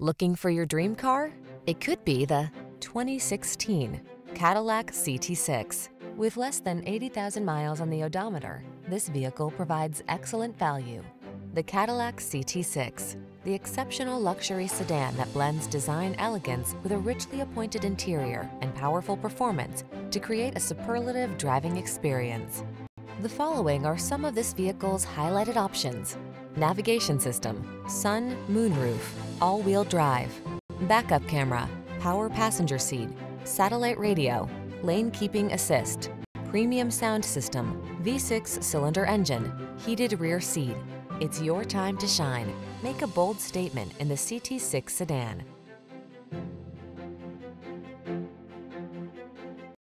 Looking for your dream car? It could be the 2016 Cadillac CT6. With less than 80,000 miles on the odometer, this vehicle provides excellent value. The Cadillac CT6, the exceptional luxury sedan that blends design elegance with a richly appointed interior and powerful performance to create a superlative driving experience. The following are some of this vehicle's highlighted options: navigation system, sun, moonroof, all-wheel drive, backup camera, power passenger seat, satellite radio, lane keeping assist, premium sound system, V6 cylinder engine, heated rear seat. It's your time to shine. Make a bold statement in the CT6 sedan.